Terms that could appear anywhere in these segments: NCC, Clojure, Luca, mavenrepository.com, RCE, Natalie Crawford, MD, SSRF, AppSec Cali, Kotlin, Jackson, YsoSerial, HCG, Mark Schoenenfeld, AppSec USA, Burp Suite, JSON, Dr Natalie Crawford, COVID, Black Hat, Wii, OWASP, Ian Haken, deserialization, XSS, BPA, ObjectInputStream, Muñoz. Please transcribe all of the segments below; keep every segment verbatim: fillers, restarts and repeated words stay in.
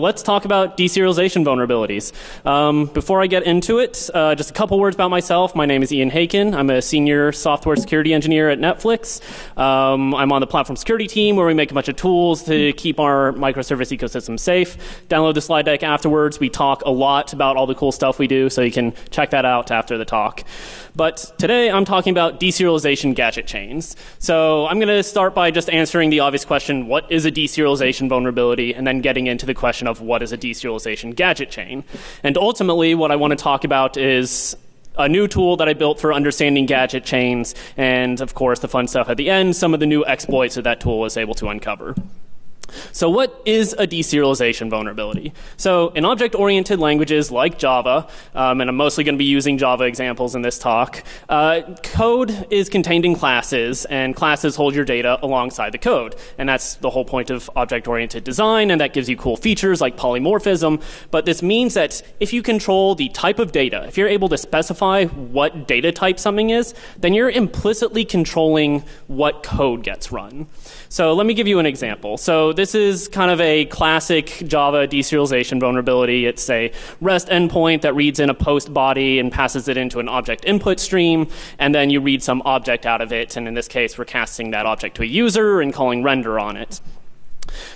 let's talk about deserialization vulnerabilities. Um, before I get into it, uh, just a couple words about myself. My name is Ian Haken. I'm a senior software security engineer at Netflix. Um, I'm on the platform security team where we make a bunch of tools to keep our microservice ecosystem safe. Download the slide deck afterwards. We talk a lot about all the cool stuff we do, so you can check that out after the talk. But today I'm talking about deserialization gadget chains. So I'm going to start by just answering the obvious question, what is a deserialization vulnerability, and then getting into the question of what is a deserialization gadget chain. And ultimately what I want to talk about is a new tool that I built for understanding gadget chains, and of course the fun stuff at the end, some of the new exploits that that tool was able to uncover. So what is a deserialization vulnerability? So in object-oriented languages like Java, um, and I'm mostly going to be using Java examples in this talk, uh, code is contained in classes, and classes hold your data alongside the code. And that's the whole point of object-oriented design, and that gives you cool features like polymorphism. But this means that if you control the type of data, if you're able to specify what data type something is, then you're implicitly controlling what code gets run. So let me give you an example. So this is kind of a classic Java deserialization vulnerability. It's a REST endpoint that reads in a post body and passes it into an object input stream, and then you read some object out of it, and in this case we're casting that object to a user and calling render on it.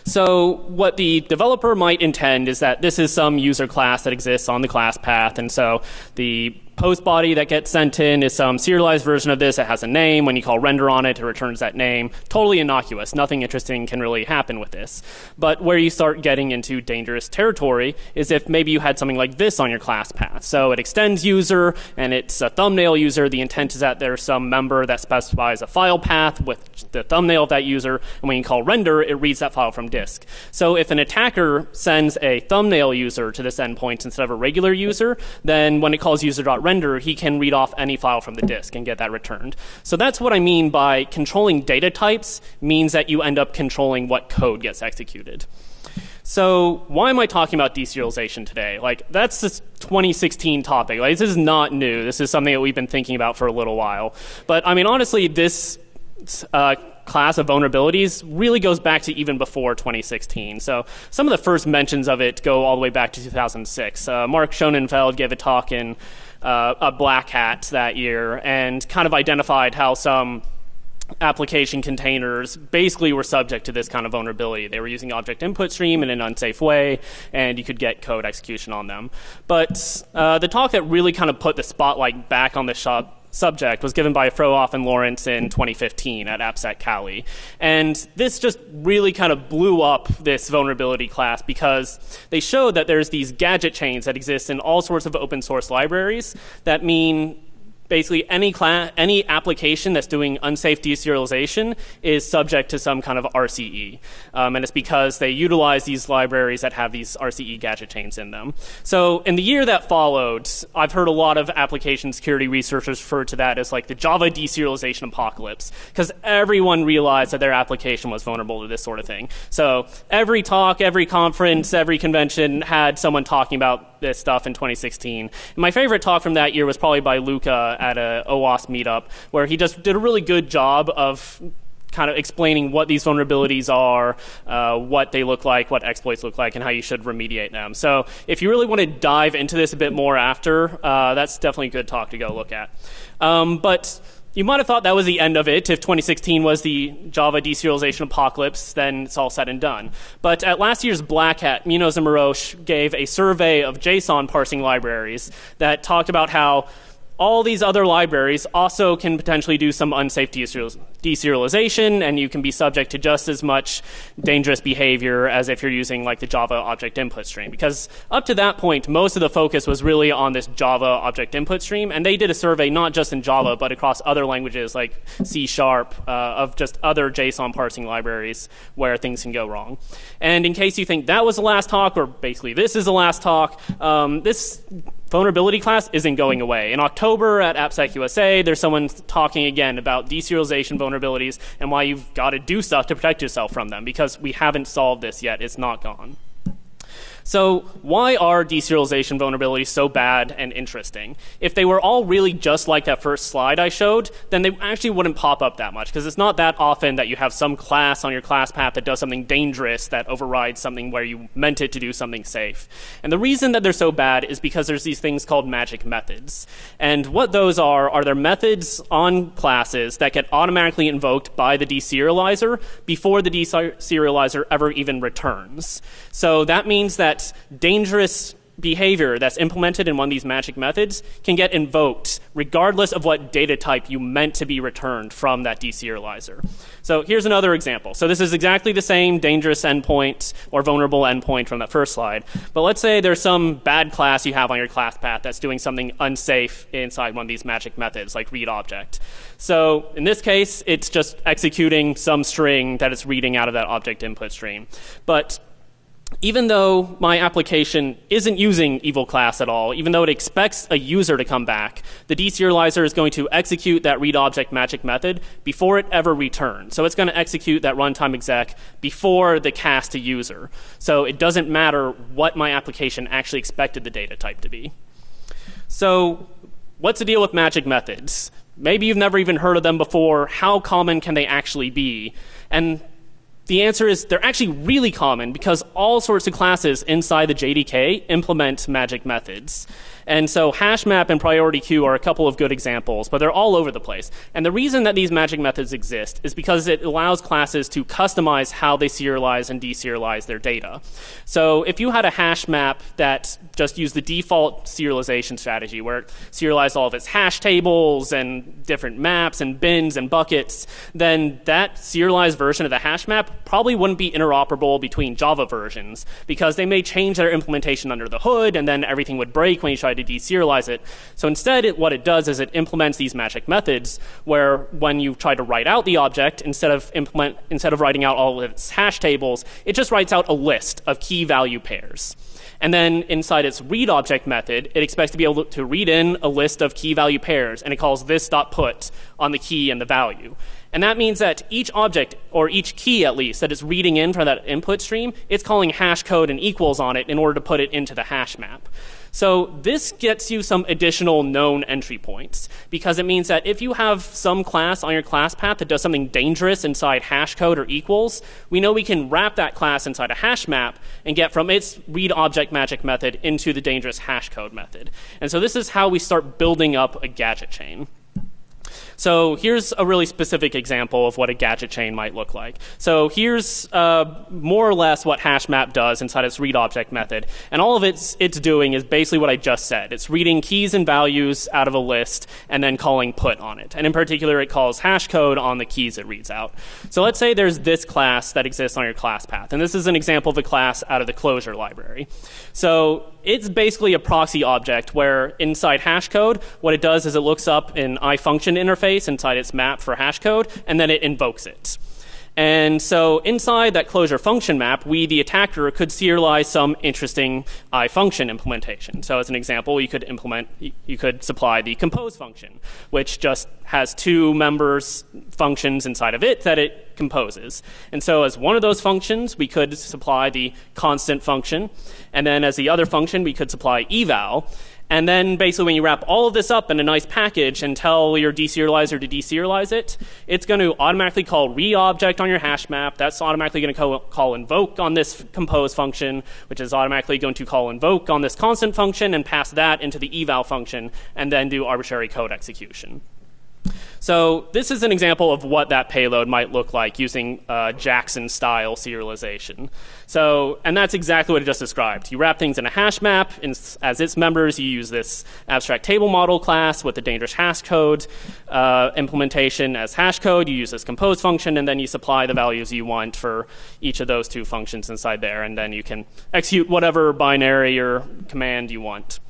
So what the developer might intend is that this is some user class that exists on the class path, and so the post body that gets sent in is some serialized version of this. It has a name. When you call render on it, it returns that name. Totally innocuous. Nothing interesting can really happen with this. But where you start getting into dangerous territory is if maybe you had something like this on your class path. So it extends user, and it's a thumbnail user. The intent is that there's some member that specifies a file path with the thumbnail of that user, and when you call render, it reads that file from disk. So if an attacker sends a thumbnail user to this endpoint instead of a regular user, then when it calls user.render, render, he can read off any file from the disk and get that returned. So that's what I mean by controlling data types means that you end up controlling what code gets executed. So why am I talking about deserialization today? Like, that's this twenty sixteen topic. Like, this is not new. This is something that we've been thinking about for a little while. But I mean, honestly, this uh, class of vulnerabilities really goes back to even before twenty sixteen. So some of the first mentions of it go all the way back to two thousand six. Uh, Mark Schoenenfeld gave a talk in Uh, a Black Hat that year, and kind of identified how some application containers basically were subject to this kind of vulnerability. They were using object input stream in an unsafe way, and you could get code execution on them. But uh, the talk that really kind of put the spotlight back on the shop subject was given by Frohoff and Lawrence in twenty fifteen at AppSec Cali. And this just really kind of blew up this vulnerability class because they showed that there's these gadget chains that exist in all sorts of open source libraries that mean basically any class, any application that's doing unsafe deserialization is subject to some kind of R C E. Um, and it's because they utilize these libraries that have these R C E gadget chains in them. So in the year that followed, I've heard a lot of application security researchers refer to that as like the Java deserialization apocalypse, because everyone realized that their application was vulnerable to this sort of thing. So every talk, every conference, every convention had someone talking about this stuff in twenty sixteen. And my favorite talk from that year was probably by Luca at a OWASP meetup, where he just did a really good job of kind of explaining what these vulnerabilities are, uh, what they look like, what exploits look like, and how you should remediate them. So if you really want to dive into this a bit more after, uh, that's definitely a good talk to go look at. Um, but you might have thought that was the end of it. If twenty sixteen was the Java deserialization apocalypse, then it's all said and done. But at last year's Black Hat, Minos and Moroche gave a survey of JSON parsing libraries that talked about how all these other libraries also can potentially do some unsafe deserialization, and you can be subject to just as much dangerous behavior as if you're using like the Java object input stream. Because up to that point, most of the focus was really on this Java object input stream, and they did a survey not just in Java, but across other languages like C Sharp, uh, of just other JSON parsing libraries where things can go wrong. And in case you think that was the last talk, or basically this is the last talk, um, this vulnerability class isn't going away. In October at AppSec U S A, there's someone talking again about deserialization vulnerabilities and why you've got to do stuff to protect yourself from them, because we haven't solved this yet. It's not gone. So why are deserialization vulnerabilities so bad and interesting? If they were all really just like that first slide I showed, then they actually wouldn't pop up that much, because it's not that often that you have some class on your class path that does something dangerous that overrides something where you meant it to do something safe. And the reason that they're so bad is because there's these things called magic methods. And what those are, are there methods on classes that get automatically invoked by the deserializer before the deserializer ever even returns. So that means that dangerous behavior that's implemented in one of these magic methods can get invoked regardless of what data type you meant to be returned from that deserializer. So here's another example. So this is exactly the same dangerous endpoint or vulnerable endpoint from that first slide. But let's say there's some bad class you have on your class path that's doing something unsafe inside one of these magic methods, like read object. So in this case, it's just executing some string that it's reading out of that object input stream. But even though my application isn't using evil class at all, even though it expects a user to come back, the deserializer is going to execute that read object magic method before it ever returns. So it's going to execute that runtime exec before the cast to user. So it doesn't matter what my application actually expected the data type to be. So what's the deal with magic methods? Maybe you've never even heard of them before. How common can they actually be? And the answer is they're actually really common, because all sorts of classes inside the J D K implement magic methods. And so HashMap and Priority Queue are a couple of good examples, but they're all over the place. And the reason that these magic methods exist is because it allows classes to customize how they serialize and deserialize their data. So if you had a HashMap that just used the default serialization strategy, where it serialized all of its hash tables and different maps and bins and buckets, then that serialized version of the HashMap probably wouldn't be interoperable between Java versions, because they may change their implementation under the hood, and then everything would break when you try to deserialize it. So instead, it, what it does is it implements these magic methods where when you try to write out the object, instead of implement instead of writing out all of its hash tables, it just writes out a list of key value pairs. And then inside its read object method, it expects to be able to read in a list of key value pairs, and it calls this.put on the key and the value. And that means that each object, or each key at least, that it's reading in from that input stream, it's calling hash code and equals on it in order to put it into the hash map. So this gets you some additional known entry points, because it means that if you have some class on your class path that does something dangerous inside hash code or equals, we know we can wrap that class inside a hash map and get from its read object magic method into the dangerous hash code method. And so this is how we start building up a gadget chain. So here's a really specific example of what a gadget chain might look like. So here's uh, more or less what HashMap does inside its read object method. And all of it's, it's doing is basically what I just said. It's reading keys and values out of a list and then calling put on it. And in particular, it calls hash code on the keys it reads out. So let's say there's this class that exists on your class path. And this is an example of a class out of the Clojure library. So it's basically a proxy object where inside hash code, what it does is it looks up an iFunction interface inside its map for hash code, and then it invokes it. And so inside that Clojure function map, we, the attacker, could serialize some interesting iFunction implementation. So as an example, you could implement, you could supply the compose function, which just has two members functions inside of it that it composes. And so as one of those functions, we could supply the constant function. And then as the other function, we could supply eval. And then basically when you wrap all of this up in a nice package and tell your deserializer to deserialize it, it's going to automatically call reObject on your hash map. That's automatically going to call invoke on this compose function, which is automatically going to call invoke on this constant function and pass that into the eval function and then do arbitrary code execution. So this is an example of what that payload might look like using uh, Jackson-style serialization. So, and that's exactly what I just described. You wrap things in a hash map. In, as its members, you use this abstract table model class with the dangerous hash code uh, implementation as hash code. You use this compose function, and then you supply the values you want for each of those two functions inside there. And then you can execute whatever binary or command you want.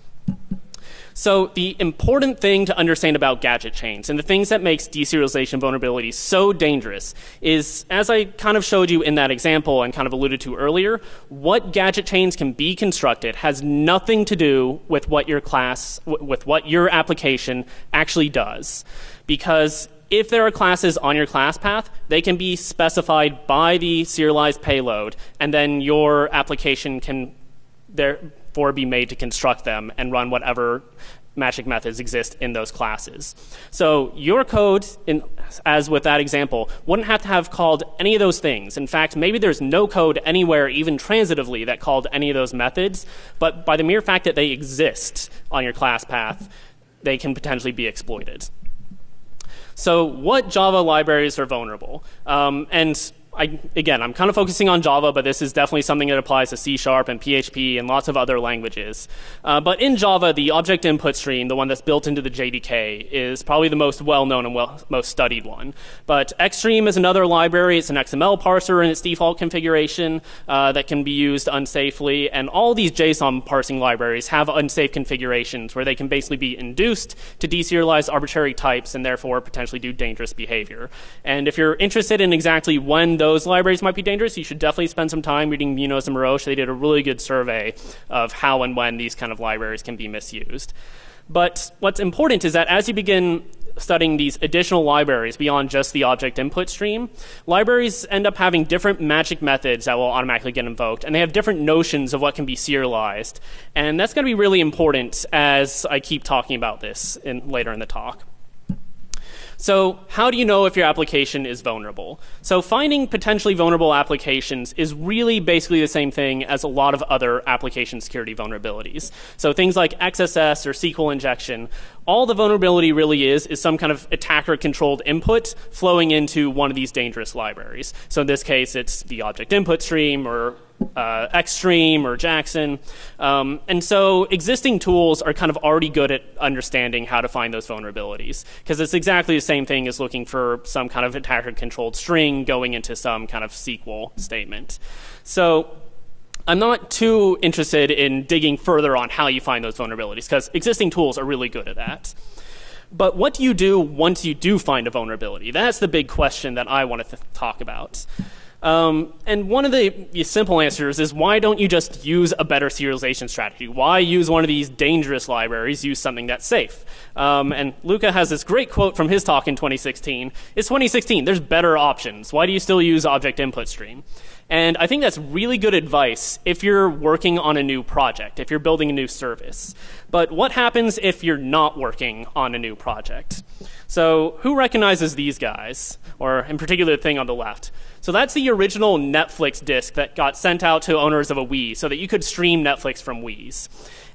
So the important thing to understand about gadget chains and the things that makes deserialization vulnerabilities so dangerous is, as I kind of showed you in that example and kind of alluded to earlier, what gadget chains can be constructed has nothing to do with what your class, with what your application actually does. Because if there are classes on your class path, they can be specified by the serialized payload, and then your application can therefore be made to construct them and run whatever magic methods exist in those classes. So your code, in, as with that example, wouldn't have to have called any of those things. In fact, maybe there's no code anywhere, even transitively, that called any of those methods. But by the mere fact that they exist on your class path, they can potentially be exploited. So what Java libraries are vulnerable? Um, and I, again, I'm kind of focusing on Java, but this is definitely something that applies to C Sharp and P H P and lots of other languages. Uh, but in Java, the object input stream, the one that's built into the J D K, is probably the most well-known and well, most studied one. But XStream is another library. It's an X M L parser in its default configuration uh, that can be used unsafely. And all these JSON parsing libraries have unsafe configurations where they can basically be induced to deserialize arbitrary types and therefore potentially do dangerous behavior. And if you're interested in exactly when those Those libraries might be dangerous, you should definitely spend some time reading Muñoz and Moroche. They did a really good survey of how and when these kind of libraries can be misused. But what's important is that as you begin studying these additional libraries beyond just the object input stream, libraries end up having different magic methods that will automatically get invoked, and they have different notions of what can be serialized. And that's going to be really important as I keep talking about this in, later in the talk. So how do you know if your application is vulnerable? So finding potentially vulnerable applications is really basically the same thing as a lot of other application security vulnerabilities. So things like X S S or S Q L injection, all the vulnerability really is is some kind of attacker-controlled input flowing into one of these dangerous libraries. So in this case, it's the object input stream or Uh, XStream or Jackson. Um, and so existing tools are kind of already good at understanding how to find those vulnerabilities, because it's exactly the same thing as looking for some kind of attacker-controlled string going into some kind of S Q L statement. So I'm not too interested in digging further on how you find those vulnerabilities, because existing tools are really good at that. But what do you do once you do find a vulnerability? That's the big question that I want to talk about. Um, and one of the simple answers is, why don't you just use a better serialization strategy? Why use one of these dangerous libraries? Use something that's safe. Um, and Luca has this great quote from his talk in twenty sixteen. It's twenty sixteen. There's better options. Why do you still use object input stream? And I think that's really good advice if you're working on a new project, if you're building a new service. But what happens if you're not working on a new project? So who recognizes these guys, or in particular the thing on the left? So that's the original Netflix disc that got sent out to owners of a Wii so that you could stream Netflix from Wiis.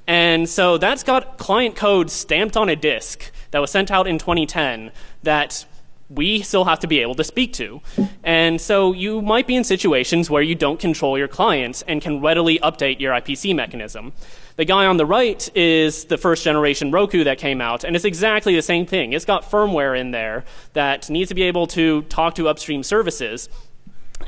And so that's got client code stamped on a disc that was sent out in twenty ten that we still have to be able to speak to. And so you might be in situations where you don't control your clients and can readily update your I P C mechanism. The guy on the right is the first generation Roku that came out, and it's exactly the same thing. It's got firmware in there that needs to be able to talk to upstream services.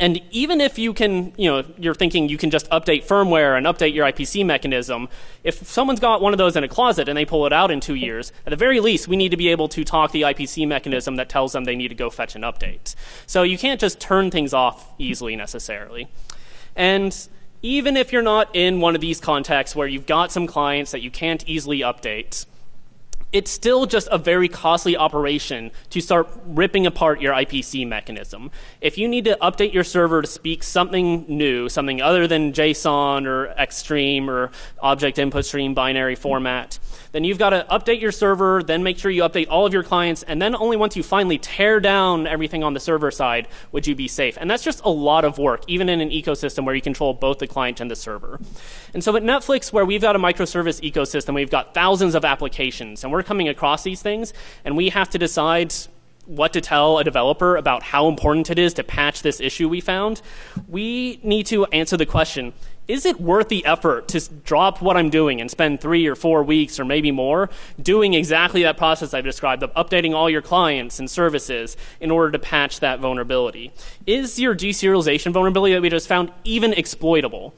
And even if you can, you know, you're thinking you can just update firmware and update your I P C mechanism, if someone's got one of those in a closet and they pull it out in two years, at the very least, we need to be able to talk the I P C mechanism that tells them they need to go fetch an update. So you can't just turn things off easily necessarily. And even if you're not in one of these contexts where you've got some clients that you can't easily update, it's still just a very costly operation to start ripping apart your I P C mechanism. If you need to update your server to speak something new, something other than JSON or XStream or object input stream binary format, then you've got to update your server, then make sure you update all of your clients, and then only once you finally tear down everything on the server side would you be safe. And that's just a lot of work, even in an ecosystem where you control both the client and the server. And so at Netflix, where we've got a microservice ecosystem, we've got thousands of applications, and we're coming across these things, and we have to decide what to tell a developer about how important it is to patch this issue we found. We need to answer the question, is it worth the effort to drop what I'm doing and spend three or four weeks or maybe more doing exactly that process I've described of updating all your clients and services in order to patch that vulnerability? Is your deserialization vulnerability that we just found even exploitable?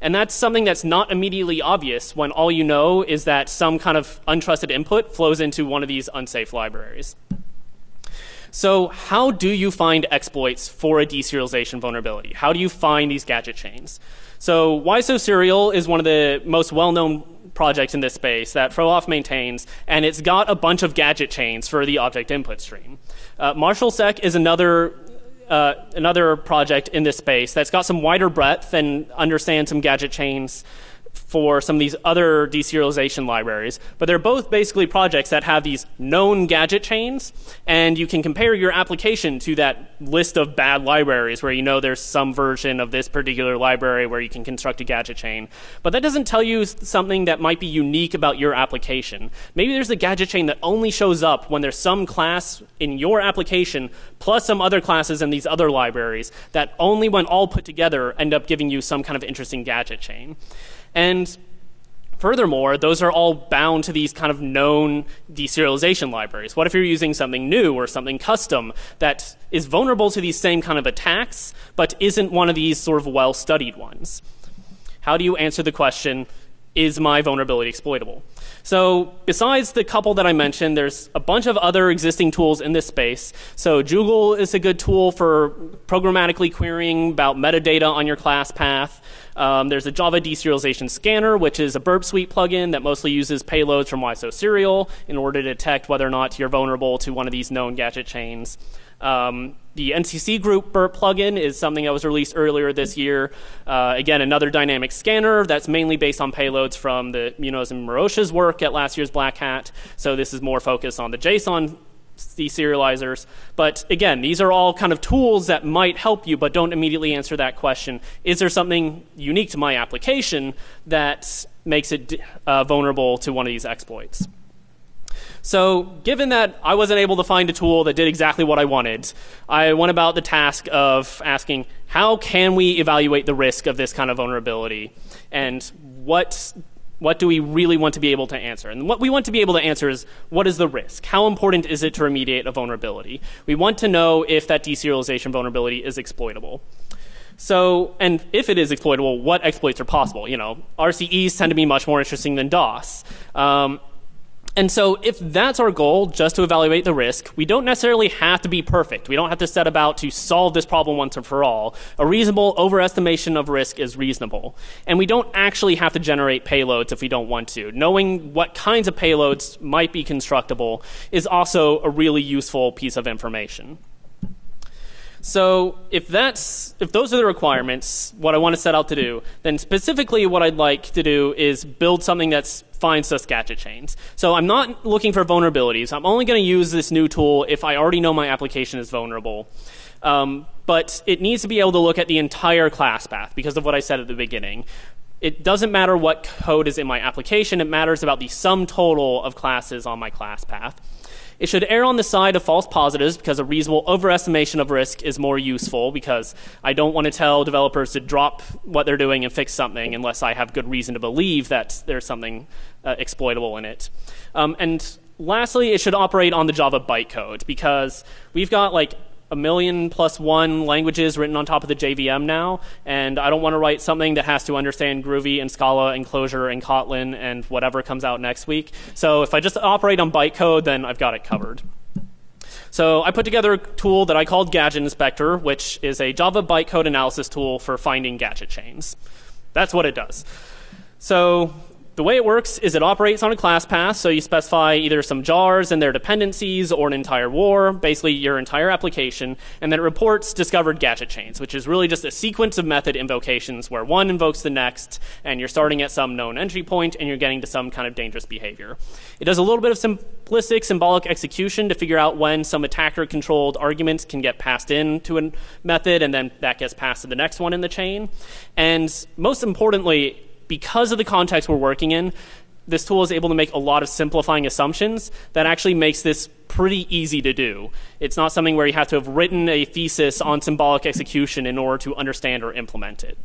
And that's something that's not immediately obvious when all you know is that some kind of untrusted input flows into one of these unsafe libraries. So how do you find exploits for a deserialization vulnerability? How do you find these gadget chains? So YsoSerial is one of the most well-known projects in this space that Frohoff maintains, and it's got a bunch of gadget chains for the object input stream. Uh, MarshalSec is another uh, another project in this space that's got some wider breadth and understands some gadget chains for some of these other deserialization libraries. But they're both basically projects that have these known gadget chains, and you can compare your application to that list of bad libraries where you know there's some version of this particular library where you can construct a gadget chain. But that doesn't tell you something that might be unique about your application. Maybe there's a gadget chain that only shows up when there's some class in your application plus some other classes in these other libraries that only when all put together end up giving you some kind of interesting gadget chain. And furthermore, those are all bound to these kind of known deserialization libraries. What if you're using something new or something custom that is vulnerable to these same kind of attacks, but isn't one of these sort of well-studied ones? How do you answer the question, is my vulnerability exploitable? So besides the couple that I mentioned, there's a bunch of other existing tools in this space. So Jugal is a good tool for programmatically querying about metadata on your class path. Um, there's a Java deserialization scanner, which is a burp suite plugin that mostly uses payloads from YsoSerial in order to detect whether or not you're vulnerable to one of these known gadget chains. Um, the N C C group burp plugin is something that was released earlier this year. Uh, again, another dynamic scanner that's mainly based on payloads from the Muñoz and Moroche's work at last year's Black Hat. So this is more focused on the JSON deserializers. But again, these are all kind of tools that might help you, but don't immediately answer that question. Is there something unique to my application that makes it uh, vulnerable to one of these exploits? So given that I wasn't able to find a tool that did exactly what I wanted, I went about the task of asking, how can we evaluate the risk of this kind of vulnerability? And what, what do we really want to be able to answer? And what we want to be able to answer is, what is the risk? How important is it to remediate a vulnerability? We want to know if that deserialization vulnerability is exploitable. So, and if it is exploitable, what exploits are possible? You know, R C Es tend to be much more interesting than DOS. Um, And so if that's our goal, just to evaluate the risk, we don't necessarily have to be perfect. We don't have to set about to solve this problem once and for all. A reasonable overestimation of risk is reasonable. And we don't actually have to generate payloads if we don't want to. Knowing what kinds of payloads might be constructible is also a really useful piece of information. So if that's, if those are the requirements, what I want to set out to do, then specifically what I'd like to do is build something that finds us gadget chains. So I'm not looking for vulnerabilities. I'm only going to use this new tool if I already know my application is vulnerable. Um, but it needs to be able to look at the entire class path because of what I said at the beginning. It doesn't matter what code is in my application. It matters about the sum total of classes on my class path. It should err on the side of false positives because a reasonable overestimation of risk is more useful because I don't want to tell developers to drop what they're doing and fix something unless I have good reason to believe that there's something uh, exploitable in it. Um, and lastly, it should operate on the Java bytecode because we've got like a million plus one languages written on top of the J V M now, and I don't want to write something that has to understand Groovy and Scala and Clojure and Kotlin and whatever comes out next week. So if I just operate on bytecode, then I've got it covered. So I put together a tool that I called Gadget Inspector, which is a Java bytecode analysis tool for finding gadget chains. That's what it does. So the way it works is it operates on a class path, so you specify either some jars and their dependencies or an entire war, basically your entire application, and then it reports discovered gadget chains, which is really just a sequence of method invocations where one invokes the next, and you're starting at some known entry point, and you're getting to some kind of dangerous behavior. It does a little bit of simplistic symbolic execution to figure out when some attacker-controlled arguments can get passed in to a method, and then that gets passed to the next one in the chain. And most importantly, because of the context we're working in, this tool is able to make a lot of simplifying assumptions that actually makes this pretty easy to do. It's not something where you have to have written a thesis on symbolic execution in order to understand or implement it.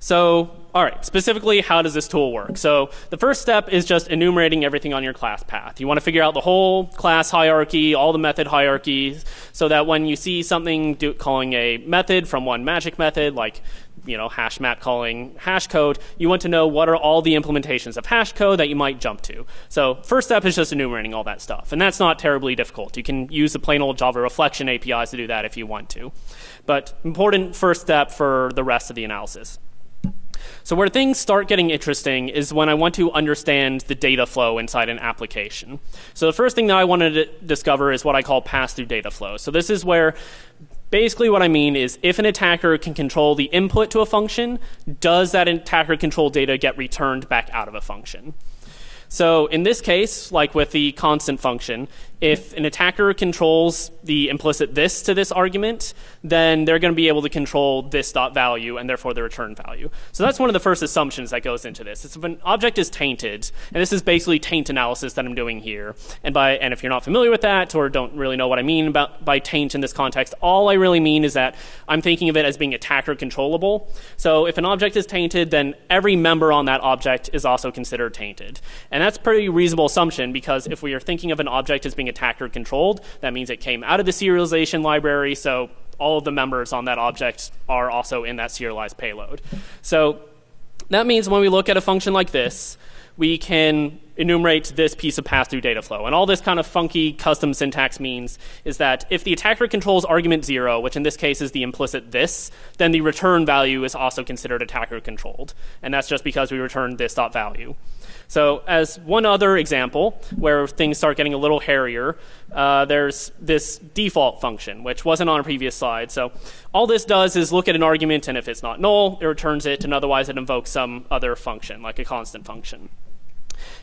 So, all right, specifically, how does this tool work? So the first step is just enumerating everything on your class path. You want to figure out the whole class hierarchy, all the method hierarchies, so that when you see something do, calling a method from one magic method, like you know, hash map calling hash code, you want to know what are all the implementations of hash code that you might jump to. So first step is just enumerating all that stuff. And that's not terribly difficult. You can use the plain old Java reflection A P Is to do that if you want to. But important first step for the rest of the analysis. So where things start getting interesting is when I want to understand the data flow inside an application. So the first thing that I wanted to discover is what I call pass-through data flow. So this is where Basically what I mean is if an attacker can control the input to a function, does that attacker control data get returned back out of a function? So in this case, like with the constant function, if an attacker controls the implicit this to this argument, then they're going to be able to control this dot value and therefore the return value. So that's one of the first assumptions that goes into this. It's if an object is tainted, and this is basically taint analysis that I'm doing here. And by and if you're not familiar with that or don't really know what I mean about by taint in this context, all I really mean is that I'm thinking of it as being attacker controllable. So if an object is tainted, then every member on that object is also considered tainted. And that's a pretty reasonable assumption because if we are thinking of an object as being attacker controlled, that means it came out of the serialization library, so all of the members on that object are also in that serialized payload. So that means when we look at a function like this, we can enumerate this piece of pass-through data flow. And all this kind of funky custom syntax means is that if the attacker controls argument zero, which in this case is the implicit this, then the return value is also considered attacker controlled. And that's just because we returned this dot value. So as one other example where things start getting a little hairier, uh, there's this default function, which wasn't on a previous slide. So all this does is look at an argument, and if it's not null, it returns it, and otherwise it invokes some other function, like a constant function.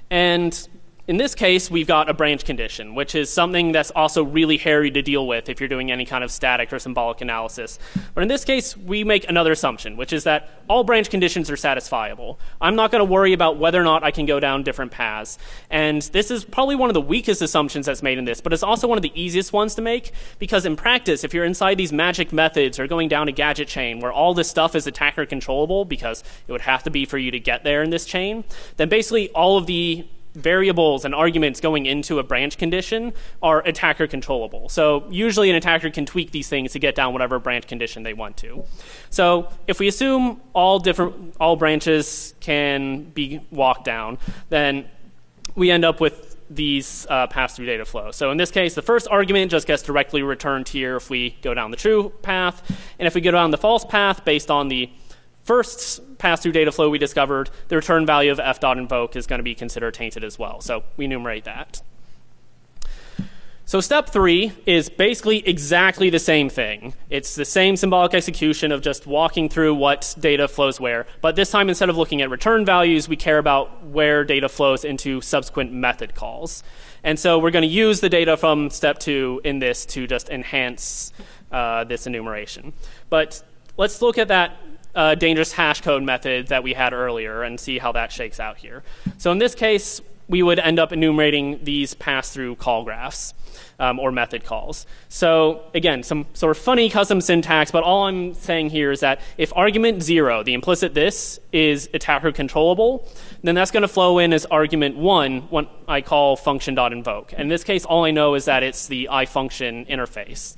And in this case, we've got a branch condition, which is something that's also really hairy to deal with if you're doing any kind of static or symbolic analysis. But in this case, we make another assumption, which is that all branch conditions are satisfiable. I'm not going to worry about whether or not I can go down different paths. And this is probably one of the weakest assumptions that's made in this, but it's also one of the easiest ones to make, because in practice, if you're inside these magic methods or going down a gadget chain where all this stuff is attacker controllable, because it would have to be for you to get there in this chain, then basically all of the variables and arguments going into a branch condition are attacker controllable. So usually an attacker can tweak these things to get down whatever branch condition they want to. So if we assume all different all branches can be walked down, then we end up with these uh, pass-through data flow. So in this case, the first argument just gets directly returned here if we go down the true path. And if we go down the false path based on the first pass-through data flow we discovered, the return value of f.invoke is going to be considered tainted as well. So we enumerate that. So step three is basically exactly the same thing. It's the same symbolic execution of just walking through what data flows where, but this time instead of looking at return values, we care about where data flows into subsequent method calls. And so we're going to use the data from step two in this to just enhance uh, this enumeration. But let's look at that Uh, dangerous hash code method that we had earlier and see how that shakes out here. So in this case, we would end up enumerating these pass-through call graphs um, or method calls. So again, some sort of funny custom syntax, but all I'm saying here is that if argument zero, the implicit this, is attacker controllable, then that's going to flow in as argument one when I call function.invoke. And in this case, all I know is that it's the iFunction interface.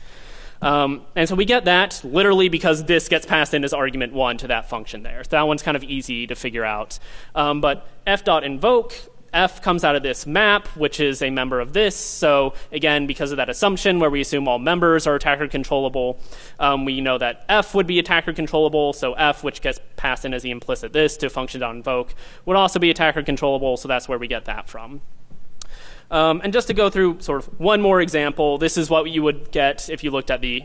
Um, and so we get that literally because this gets passed in as argument one to that function there. So that one's kind of easy to figure out. Um, but f.invoke, f comes out of this map, which is a member of this. So again, because of that assumption where we assume all members are attacker controllable, um, we know that f would be attacker controllable. So f, which gets passed in as the implicit this to function.invoke, would also be attacker controllable. So that's where we get that from. Um, and just to go through sort of one more example, this is what you would get if you looked at the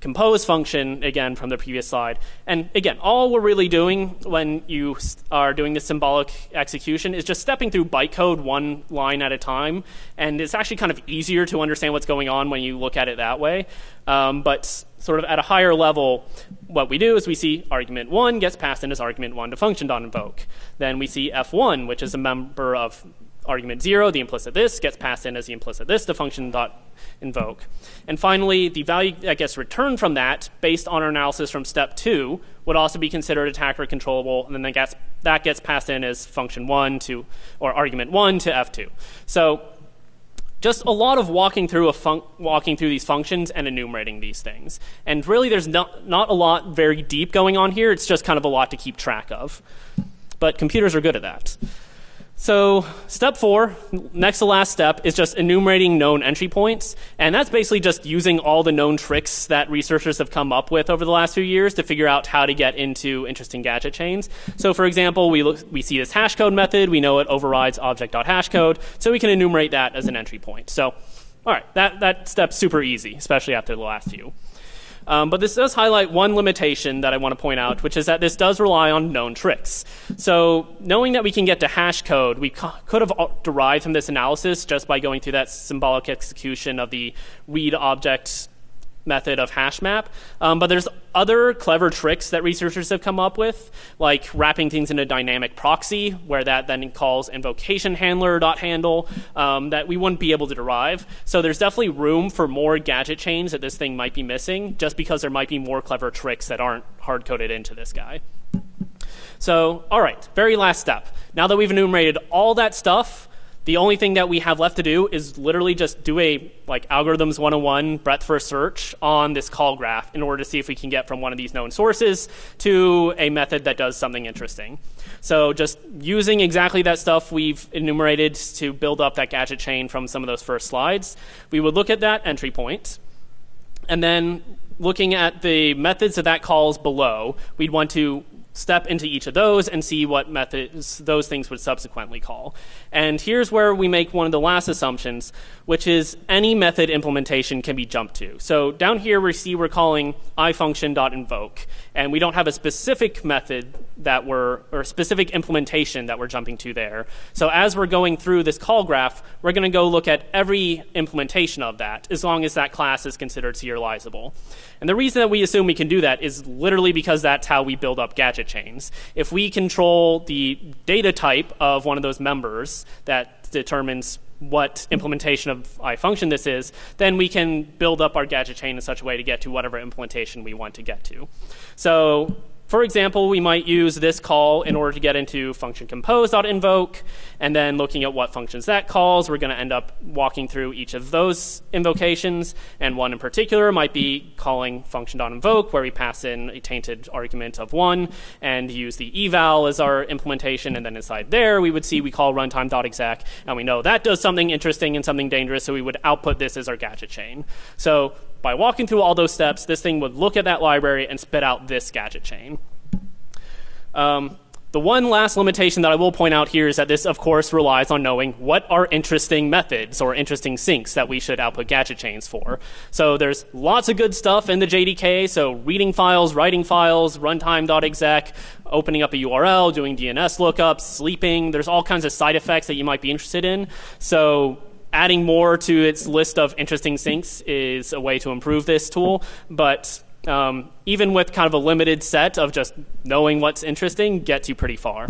compose function, again, from the previous slide. And again, all we're really doing when you are doing this symbolic execution is just stepping through bytecode one line at a time. And it's actually kind of easier to understand what's going on when you look at it that way. Um, but sort of at a higher level, what we do is we see argument one gets passed in as argument one to function.invoke. Then we see f one, which is a member of argument zero, the implicit this, gets passed in as the implicit this to function.invoke. And finally, the value that gets returned from that, based on our analysis from step two, would also be considered attacker controllable, and then that gets, that gets passed in as function one to, or argument one to f two. So just a lot of walking through, a func walking through these functions and enumerating these things. And really there's not, not a lot very deep going on here, it's just kind of a lot to keep track of. But computers are good at that. So step four, next to last step, is just enumerating known entry points. And that's basically just using all the known tricks that researchers have come up with over the last few years to figure out how to get into interesting gadget chains. So for example, we, look, we see this hashcode method. We know it overrides object.hashcode. So we can enumerate that as an entry point. So all right, that, that step's super easy, especially after the last few. Um, but this does highlight one limitation that I want to point out, which is that this does rely on known tricks. So knowing that we can get to hash code, we could have derived from this analysis just by going through that symbolic execution of the read object method of hash map. Um, but there's other clever tricks that researchers have come up with, like wrapping things in a dynamic proxy, where that then calls invocation handler.handle, um, that we wouldn't be able to derive. So there's definitely room for more gadget chains that this thing might be missing, just because there might be more clever tricks that aren't hard-coded into this guy. So, all right, very last step. Now that we've enumerated all that stuff, the only thing that we have left to do is literally just do a like algorithms one oh one breadth first search on this call graph in order to see if we can get from one of these known sources to a method that does something interesting. So just using exactly that stuff we've enumerated to build up that gadget chain from some of those first slides, we would look at that entry point, and then looking at the methods that that calls below, we'd want to step into each of those and see what methods those things would subsequently call. And here's where we make one of the last assumptions, which is any method implementation can be jumped to. So down here we see we're calling ifunction.invoke, and we don't have a specific method that we're, or specific implementation that we're jumping to there. So as we're going through this call graph, we're gonna go look at every implementation of that, as long as that class is considered serializable. And the reason that we assume we can do that is literally because that's how we build up gadget chains. If we control the data type of one of those members that determines what implementation of iFunction this is, then we can build up our gadget chain in such a way to get to whatever implementation we want to get to. So, for example, we might use this call in order to get into function compose.invoke, and then looking at what functions that calls, we're going to end up walking through each of those invocations, and one in particular might be calling function.invoke, where we pass in a tainted argument of one and use the eval as our implementation, and then inside there we would see we call runtime.exec, and we know that does something interesting and something dangerous, so we would output this as our gadget chain. So by walking through all those steps, this thing would look at that library and spit out this gadget chain. Um, the one last limitation that I will point out here is that this, of course, relies on knowing what are interesting methods or interesting syncs that we should output gadget chains for. So there's lots of good stuff in the J D K, so reading files, writing files, runtime.exec, opening up a U R L, doing D N S lookups, sleeping. There's all kinds of side effects that you might be interested in. So adding more to its list of interesting syncs is a way to improve this tool, but um, even with kind of a limited set of just knowing what's interesting gets you pretty far.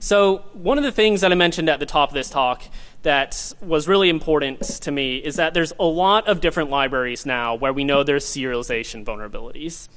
So one of the things that I mentioned at the top of this talk that was really important to me is that there's a lot of different libraries now where we know there's serialization vulnerabilities.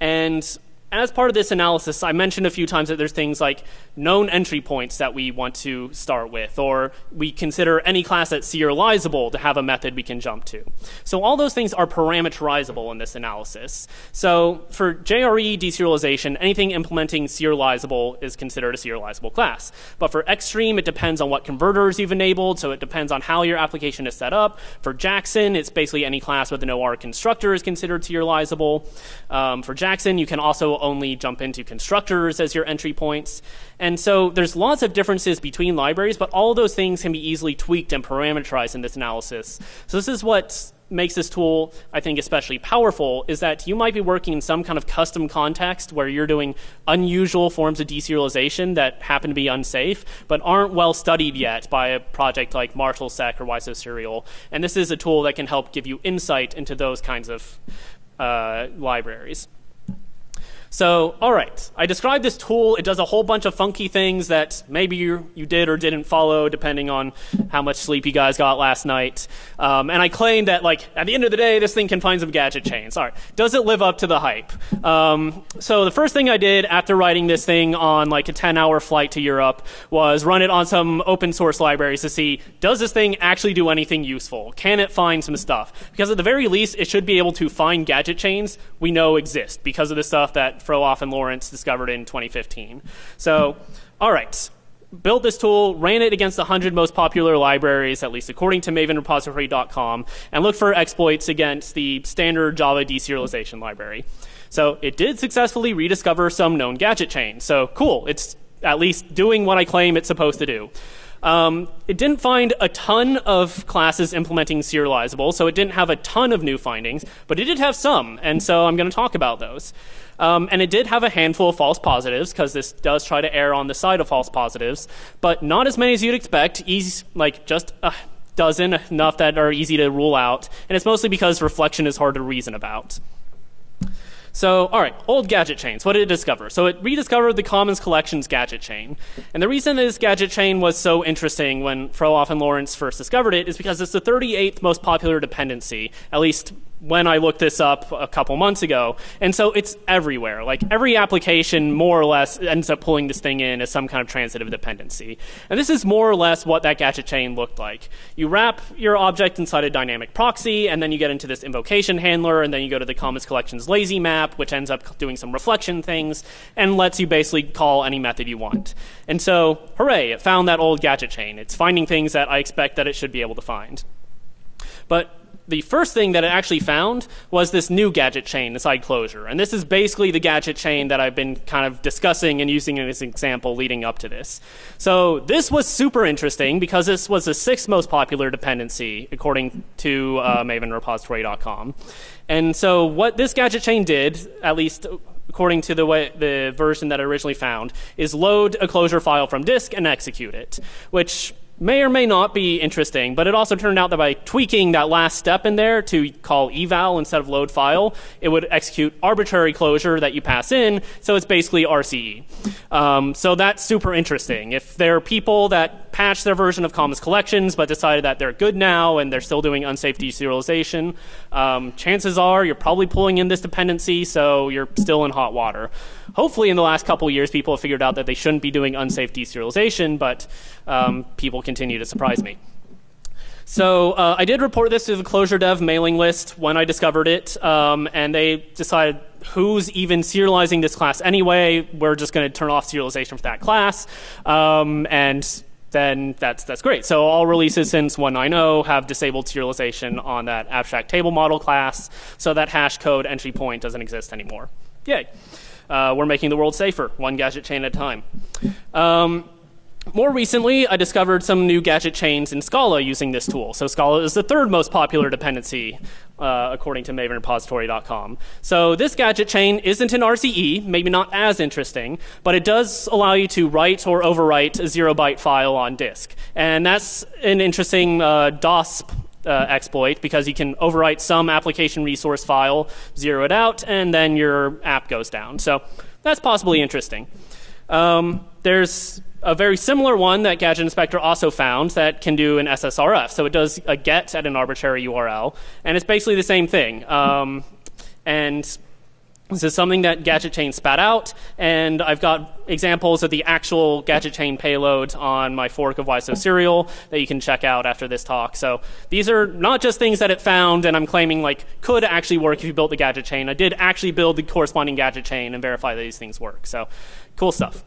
And as part of this analysis, I mentioned a few times that there's things like known entry points that we want to start with, or we consider any class that's serializable to have a method we can jump to. So all those things are parameterizable in this analysis. So for J R E deserialization, anything implementing serializable is considered a serializable class. But for XStream, it depends on what converters you've enabled, so it depends on how your application is set up. For Jackson, it's basically any class with an O R constructor is considered serializable. Um, for Jackson, you can also only jump into constructors as your entry points. And so there's lots of differences between libraries, but all those things can be easily tweaked and parameterized in this analysis. So this is what makes this tool, I think, especially powerful, is that you might be working in some kind of custom context where you're doing unusual forms of deserialization that happen to be unsafe, but aren't well studied yet by a project like MarshalSec or YsoSerial. And this is a tool that can help give you insight into those kinds of uh, libraries. So, all right, I described this tool. It does a whole bunch of funky things that maybe you, you did or didn't follow, depending on how much sleep you guys got last night. Um, and I claim that, like, at the end of the day, this thing can find some gadget chains. All right, does it live up to the hype? Um, so the first thing I did after writing this thing on, like, a ten-hour flight to Europe was run it on some open-source libraries to see, does this thing actually do anything useful? Can it find some stuff? Because at the very least, it should be able to find gadget chains we know exist because of the stuff that Frohoff and Lawrence discovered in twenty fifteen. So, all right, built this tool, ran it against the one hundred most popular libraries, at least according to maven repository dot com, and looked for exploits against the standard Java deserialization library. So it did successfully rediscover some known gadget chains. So cool, it's at least doing what I claim it's supposed to do. Um, it didn't find a ton of classes implementing serializable, so it didn't have a ton of new findings, but it did have some, and so I'm going to talk about those. Um, and it did have a handful of false positives, because this does try to err on the side of false positives, but not as many as you'd expect, easy, like just a dozen, enough that are easy to rule out, and it's mostly because reflection is hard to reason about. So, all right, old gadget chains, what did it discover? So it rediscovered the Commons Collections gadget chain. And the reason this gadget chain was so interesting when Frohoff and Lawrence first discovered it is because it's the thirty-eighth most popular dependency, at least when I looked this up a couple months ago. And so it's everywhere. Like every application more or less ends up pulling this thing in as some kind of transitive dependency. And this is more or less what that gadget chain looked like. You wrap your object inside a dynamic proxy, and then you get into this invocation handler, and then you go to the Commons Collections lazy map, which ends up doing some reflection things, and lets you basically call any method you want. And so, hooray, it found that old gadget chain. It's finding things that I expect that it should be able to find. But the first thing that it actually found was this new gadget chain inside Clojure. And this is basically the gadget chain that I've been kind of discussing and using as an example leading up to this. So this was super interesting because this was the sixth most popular dependency according to uh, maven repository dot com. And so what this gadget chain did, at least according to the, way, the version that I originally found, is load a Clojure file from disk and execute it, which may or may not be interesting, but it also turned out that by tweaking that last step in there to call eval instead of load file, it would execute arbitrary Clojure that you pass in, so it's basically R C E. Um, so that's super interesting. If there are people that patch their version of Commons Collections but decided that they're good now and they're still doing unsafe deserialization, um, chances are you're probably pulling in this dependency, so you're still in hot water. Hopefully in the last couple years people have figured out that they shouldn't be doing unsafe deserialization, but um, people continue to surprise me. So uh, I did report this to the Clojure dev mailing list when I discovered it, um, and they decided who's even serializing this class anyway, we're just going to turn off serialization for that class, um, and then that's, that's great. So all releases since one point nine point zero have disabled serialization on that abstract table model class, so that hash code entry point doesn't exist anymore. Yay. Uh, we're making the world safer, one gadget chain at a time. Um, more recently, I discovered some new gadget chains in Scala using this tool. So Scala is the third most popular dependency, uh, according to maven repository dot com. So this gadget chain isn't an R C E, maybe not as interesting, but it does allow you to write or overwrite a zero-byte file on disk. And that's an interesting uh, DOS Uh, exploit because you can overwrite some application resource file, zero it out, and then your app goes down. So that's possibly interesting. Um, there's a very similar one that Gadget Inspector also found that can do an S S R F. So it does a get at an arbitrary U R L, and it's basically the same thing. Um, and this is something that Gadget Chain spat out, and I've got examples of the actual Gadget Chain payload on my fork of YsoSerial that you can check out after this talk. So these are not just things that it found and I'm claiming like could actually work if you built the Gadget Chain. I did actually build the corresponding Gadget Chain and verify that these things work. So cool stuff.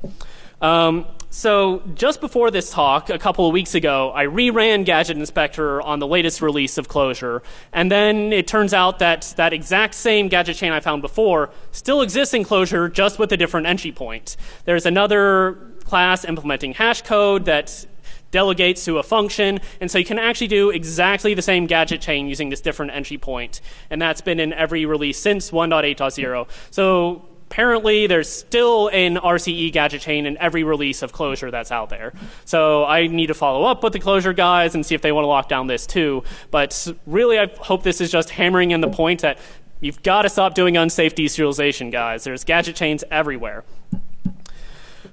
Um, so just before this talk, a couple of weeks ago, I reran Gadget Inspector on the latest release of Clojure, and then it turns out that that exact same gadget chain I found before still exists in Clojure, just with a different entry point. There's another class implementing hash code that delegates to a function, and so you can actually do exactly the same gadget chain using this different entry point, and that's been in every release since one point eight point zero. So apparently, there's still an R C E gadget chain in every release of Clojure that's out there. So I need to follow up with the Clojure guys and see if they want to lock down this too. But really, I hope this is just hammering in the point that you've got to stop doing unsafe deserialization, guys. There's gadget chains everywhere.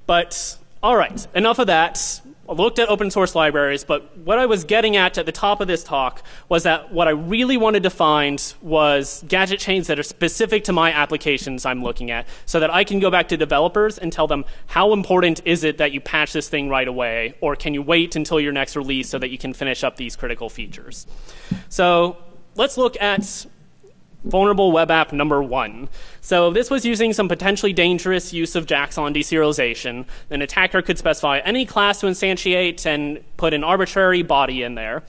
But all right, enough of that. I looked at open source libraries, but what I was getting at at the top of this talk was that what I really wanted to find was gadget chains that are specific to my applications I'm looking at, so that I can go back to developers and tell them how important is it that you patch this thing right away, or can you wait until your next release so that you can finish up these critical features. So let's look at vulnerable web app number one. So this was using some potentially dangerous use of Jackson deserialization. An attacker could specify any class to instantiate and put an arbitrary body in there.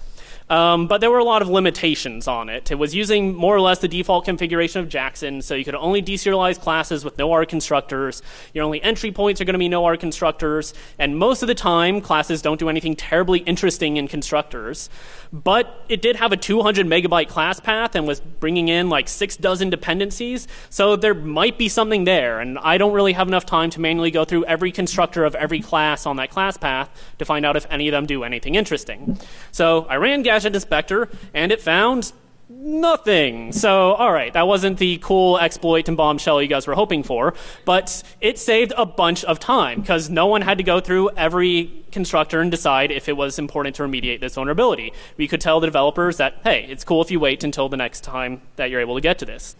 Um, but there were a lot of limitations on it. It was using more or less the default configuration of Jackson, so you could only deserialize classes with no R constructors. Your only entry points are going to be no R constructors, and most of the time, classes don't do anything terribly interesting in constructors. But it did have a two hundred megabyte class path and was bringing in like six dozen dependencies, so there might be something there, and I don't really have enough time to manually go through every constructor of every class on that class path to find out if any of them do anything interesting. So I ran Gadget Inspector, and it found nothing. So, all right, that wasn't the cool exploit and bombshell you guys were hoping for, but it saved a bunch of time because no one had to go through every constructor and decide if it was important to remediate this vulnerability. We could tell the developers that, hey, it's cool if you wait until the next time that you're able to get to this.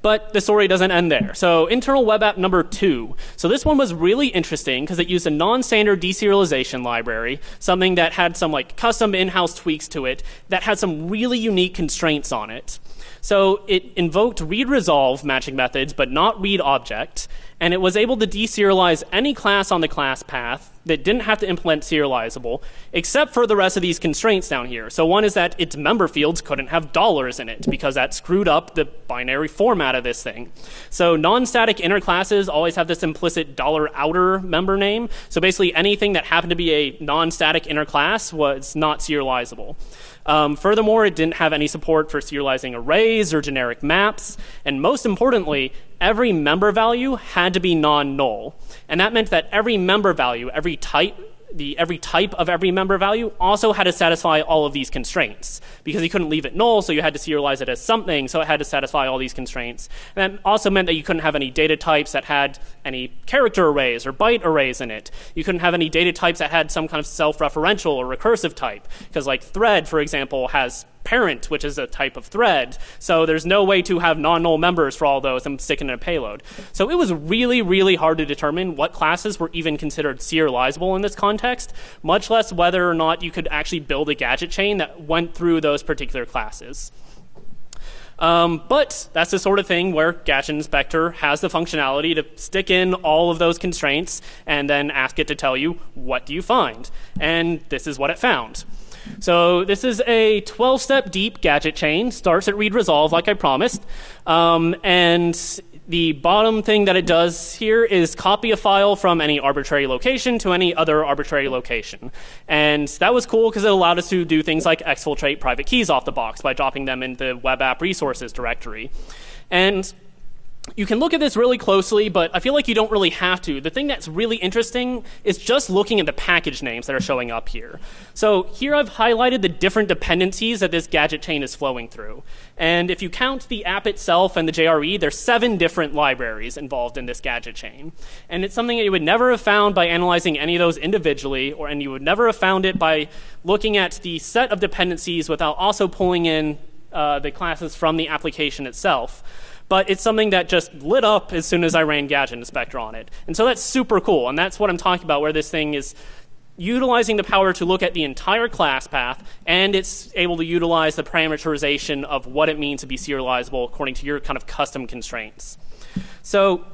But the story doesn't end there. So internal web app number two. So this one was really interesting because it used a non-standard deserialization library, something that had some like custom in-house tweaks to it that had some really unique constraints on it. So it invoked read-resolve matching methods, but not read-object, and it was able to deserialize any class on the class path that didn't have to implement serializable, except for the rest of these constraints down here. So one is that its member fields couldn't have dollars in it, because that screwed up the binary format of this thing. So non-static inner classes always have this implicit dollar outer member name, so basically anything that happened to be a non-static inner class was not serializable. Um, furthermore, it didn't have any support for serializing arrays or generic maps, and most importantly, every member value had to be non-null. And that meant that every member value, every type, the every type of every member value also had to satisfy all of these constraints, because you couldn't leave it null, so you had to serialize it as something, so it had to satisfy all these constraints. And that also meant that you couldn't have any data types that had any character arrays or byte arrays in it. You couldn't have any data types that had some kind of self-referential or recursive type, because like thread, for example, has parent, which is a type of thread, so there's no way to have non-null members for all those and stick it in a payload. So it was really, really hard to determine what classes were even considered serializable in this context, much less whether or not you could actually build a gadget chain that went through those particular classes. Um, but that's the sort of thing where Gadget Inspector has the functionality to stick in all of those constraints and then ask it to tell you, what do you find? And this is what it found. So this is a twelve step deep gadget chain, starts at read resolve like I promised, um, and the bottom thing that it does here is copy a file from any arbitrary location to any other arbitrary location. And that was cool because it allowed us to do things like exfiltrate private keys off the box by dropping them in the web app resources directory. And you can look at this really closely, but I feel like you don't really have to. The thing that's really interesting is just looking at the package names that are showing up here. So here I've highlighted the different dependencies that this gadget chain is flowing through. And if you count the app itself and the J R E, there's seven different libraries involved in this gadget chain. And it's something that you would never have found by analyzing any of those individually, or and you would never have found it by looking at the set of dependencies without also pulling in uh, the classes from the application itself. But it's something that just lit up as soon as I ran Gadget Inspector on it. And so that's super cool, and that's what I'm talking about, where this thing is utilizing the power to look at the entire class path, and it's able to utilize the parameterization of what it means to be serializable according to your kind of custom constraints. So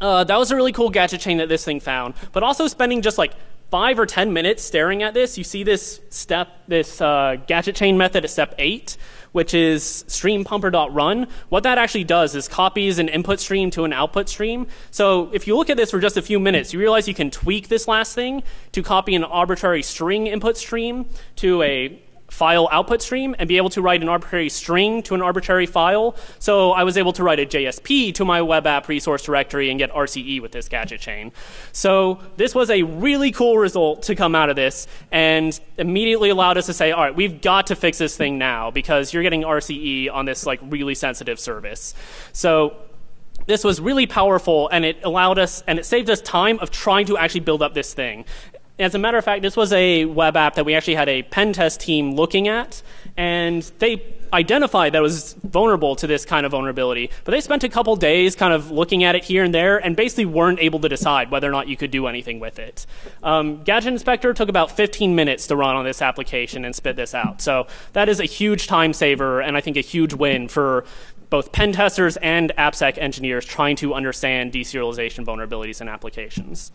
uh, that was a really cool gadget chain that this thing found, but also spending just like five or ten minutes staring at this, you see this step, this uh, gadget chain method at step eight, which is stream pumper dot run. What that actually does is copies an input stream to an output stream. So if you look at this for just a few minutes, you realize you can tweak this last thing to copy an arbitrary string input stream to a file output stream and be able to write an arbitrary string to an arbitrary file. So I was able to write a J S P to my web app resource directory and get R C E with this gadget chain. So this was a really cool result to come out of this and immediately allowed us to say, all right, we've got to fix this thing now because you're getting R C E on this like really sensitive service. So this was really powerful, and it allowed us, and it saved us time of trying to actually build up this thing. As a matter of fact, this was a web app that we actually had a pen test team looking at, and they identified that it was vulnerable to this kind of vulnerability, but they spent a couple days kind of looking at it here and there and basically weren't able to decide whether or not you could do anything with it. Um, Gadget Inspector took about fifteen minutes to run on this application and spit this out, so that is a huge time saver and I think a huge win for both pen testers and AppSec engineers trying to understand deserialization vulnerabilities in applications.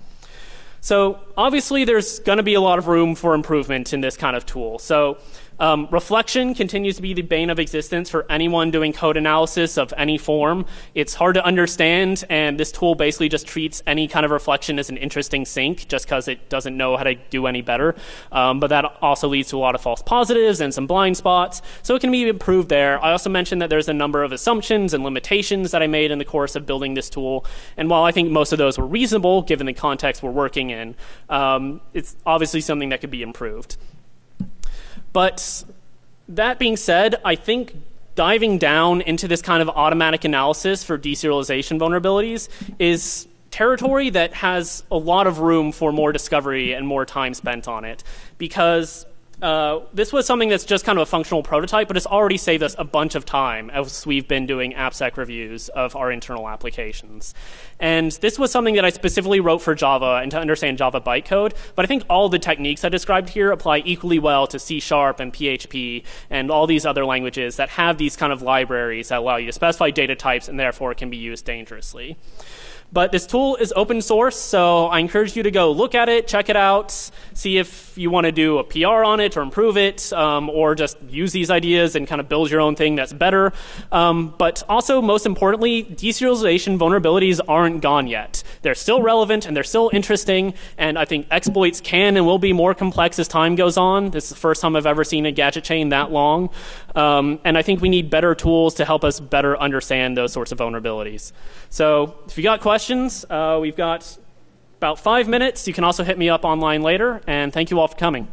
So obviously there's going to be a lot of room for improvement in this kind of tool. So Um, reflection continues to be the bane of existence for anyone doing code analysis of any form. It's hard to understand, and this tool basically just treats any kind of reflection as an interesting sink just because it doesn't know how to do any better. Um, but that also leads to a lot of false positives and some blind spots, so it can be improved there. I also mentioned that there's a number of assumptions and limitations that I made in the course of building this tool, and while I think most of those were reasonable given the context we're working in, um, it's obviously something that could be improved. But that being said, I think diving down into this kind of automatic analysis for deserialization vulnerabilities is territory that has a lot of room for more discovery and more time spent on it, because Uh, this was something that's just kind of a functional prototype, but it's already saved us a bunch of time as we've been doing AppSec reviews of our internal applications. And this was something that I specifically wrote for Java and to understand Java bytecode, but I think all the techniques I described here apply equally well to C sharp and P H P and all these other languages that have these kind of libraries that allow you to specify data types and therefore can be used dangerously. But this tool is open source, so I encourage you to go look at it, check it out, see if you want to do a P R on it or improve it, um, or just use these ideas and kind of build your own thing that's better. Um, but also, most importantly, deserialization vulnerabilities aren't gone yet. They're still relevant and they're still interesting, and I think exploits can and will be more complex as time goes on. This is the first time I've ever seen a gadget chain that long, um, and I think we need better tools to help us better understand those sorts of vulnerabilities. So if you got questions, Uh, we've got about five minutes. You can also hit me up online later, and thank you all for coming.